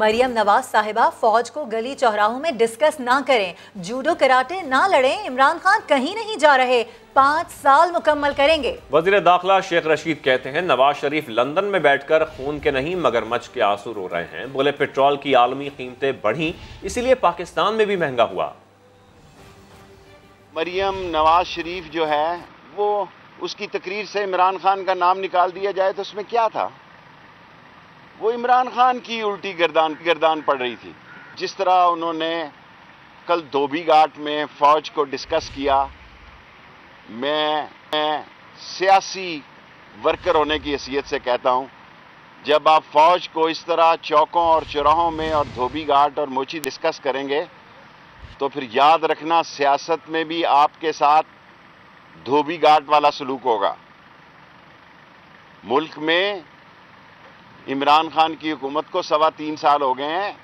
मरियम नवाज साहिबा फौज को गली चौराहों में डिस्कस ना करें, जूडो कराटे ना लड़ें, इमरान खान कहीं नहीं जा रहे, 5 साल मुकम्मल करेंगे। वजीर दाखिला शेख रशीद कहते हैं नवाज शरीफ लंदन में बैठकर खून के नहीं मगरमच्छ के आंसू रो रहे हैं। बोले पेट्रोल की आलमी कीमतें बढ़ी, इसीलिए पाकिस्तान में भी महंगा हुआ। मरियम नवाज शरीफ जो है वो उसकी तकरीर से इमरान खान का नाम निकाल दिया जाए तो उसमें क्या था। वो इमरान खान की उल्टी गर्दान पड़ रही थी। जिस तरह उन्होंने कल धोबी घाट में फौज को डिस्कस किया, मैं सियासी वर्कर होने की हैसियत से कहता हूँ, जब आप फौज को इस तरह चौकों और चौराहों में और धोबी घाट और मोची डिस्कस करेंगे तो फिर याद रखना सियासत में भी आपके साथ धोबी घाट वाला सलूक होगा। मुल्क में इमरान खान की हुकूमत को 3.25 साल हो गए हैं।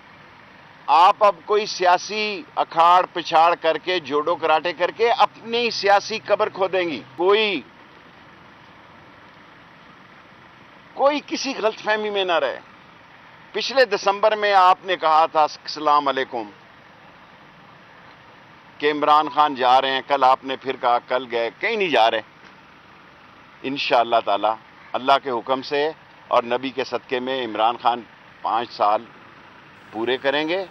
आप अब कोई सियासी अखाड़ पिछाड़ करके जोड़ो कराटे करके अपनी सियासी कब्र खोदेंगी। कोई किसी गलतफहमी में ना रहे। पिछले दिसंबर में आपने कहा था अस्सलाम अलैकुम कि इमरान खान जा रहे हैं, कल आपने फिर कहा, कल गए, कहीं नहीं जा रहे। इंशाअल्लाह ताला अल्लाह के हुक्म से और नबी के सदक़े में इमरान खान 5 साल पूरे करेंगे।